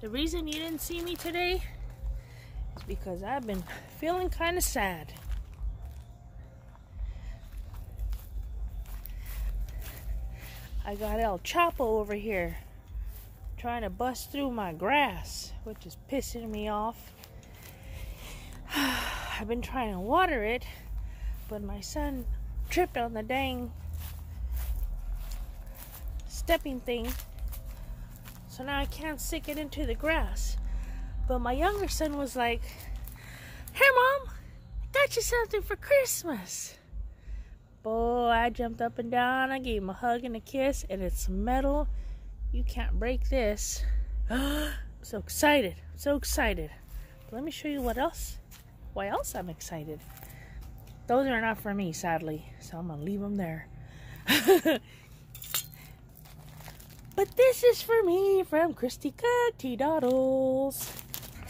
The reason you didn't see me today is because I've been feeling kind of sad. I got El Chapo over here trying to bust through my grass, which is pissing me off. I've been trying to water it, but my son tripped on the dang stepping thing. So now I can't stick it into the grass. But my younger son was like, "Hey Mom, I got you something for Christmas." Boy, I jumped up and down. I gave him a hug and a kiss, and it's metal. You can't break this. I'm so excited. I'm so excited. But let me show you what else. Why else I'm excited. Those are not for me, sadly. So I'm gonna leave them there. But this is for me from Christy Cut Doddles.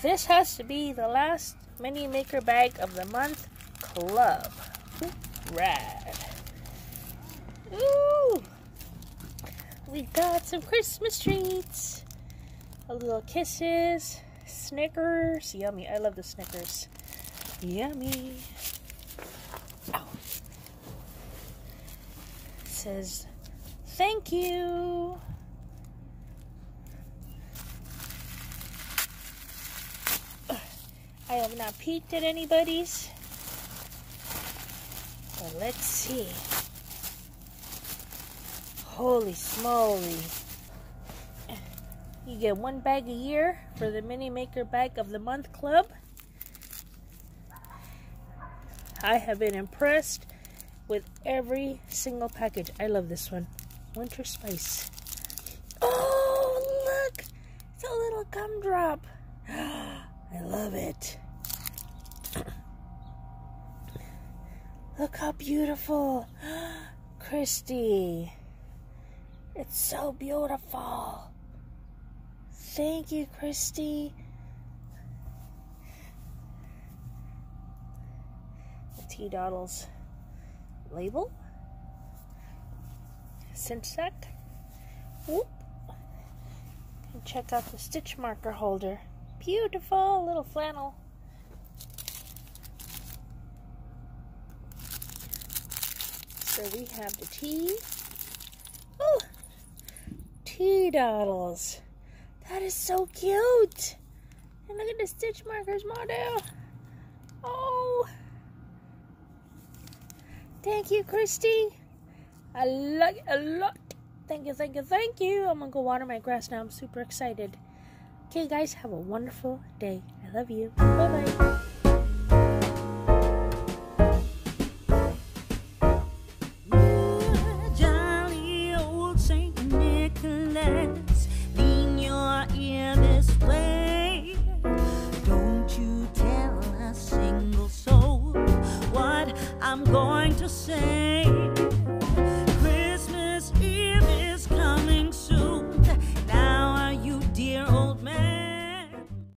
This has to be the last Mini Maker Bag of the Month Club. Rad. Ooh! We got some Christmas treats. A little kisses. Snickers. Yummy. I love the Snickers. Yummy. Ow. It says, "Thank you." I have not peeked at anybody's, but let's see. Holy smoly. You get one bag a year for the Mini Maker Bag of the Month Club. I have been impressed with every single package. I love this one. Winter Spice. Oh, look! It's a little gumdrop. I love it. Look how beautiful. Christy. It's so beautiful. Thank you, Christy. The Tea Doddles label. Cinch sack. Whoop. And check out the stitch marker holder. Beautiful little flannel. So we have the tea. Oh, Tea Doddles. That is so cute. And look at the stitch markers model. Oh. Thank you, Christy. I like it a lot. Thank you, thank you, thank you. I'm gonna go water my grass now. I'm super excited. Okay, guys, have a wonderful day. I love you. Bye-bye. I'm going to say